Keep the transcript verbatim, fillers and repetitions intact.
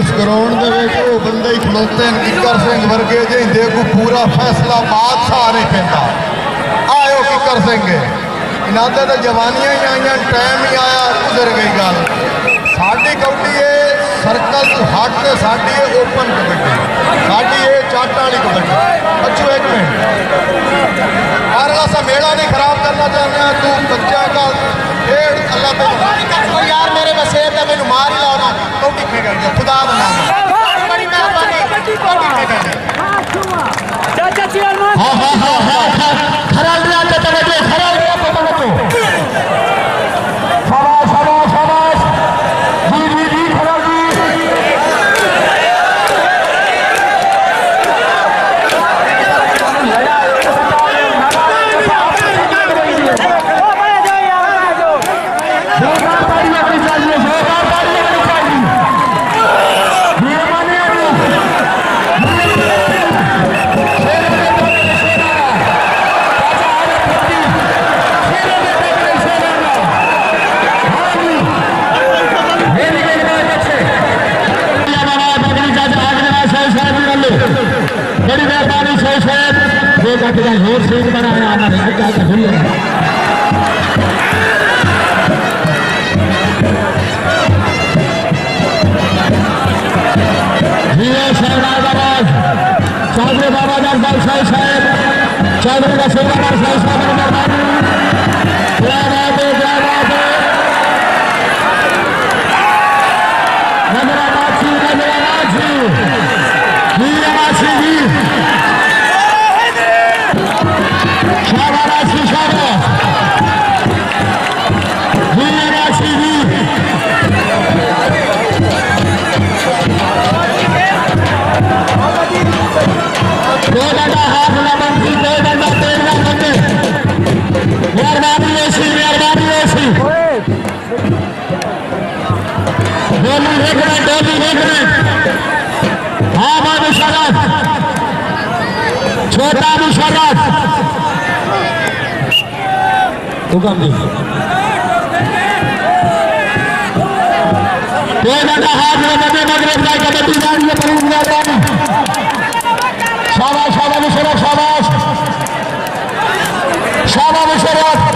इस ग्राउंड वो बंदे खलोते हैं किकर सिंह वर्गे जिंदे को पूरा फैसला बादशाह नहीं पैदा आयो किकर सिंह इन्होंने तो जवानियां ही आईया टाइम ही आया गुजर गई गल साड़ी कबड्डी है सर्कल हट साड़ी है ओपन कबड्डी साड़ी है चाट वाली कबड्डी बच्चों एक मिनट और ऐसा मेला नहीं खराब करना चाहते तू बच्चा का डेढ़ अल्लाह यार मेरे बस ये था मैंने मार ही लाना तो कितने कर दिया खुदा बना हाँ हाँ हाँ हाँ हाँ खराब दिया तो तबेले खराब दिया तो तबेले समाज समाज समाज जी जी जी खराब जी जोरदार ताली अपनी चाहिए जोरदार ताली अपनी चाहिए ये माने नहीं बड़ी मेहरबानी से शायद दो घंटे का होर सीट बनाया आना है क्या कर रही है जिया शहनाज आवाज चौधरी बाबा दरबार शाह साहब चौधरी का सेवादार शाह साहब मेहरबानी जय राधे जय राधे नजरा नाची नजरा नाची छोटा मुशर्रफ हुकम जी बेटा हाथ में बने मगरब भाई कबड्डी वाली ये परूद वाली शाबाश शाबाश मुशर्रफ शाबाश शाबाश मुशर्रफ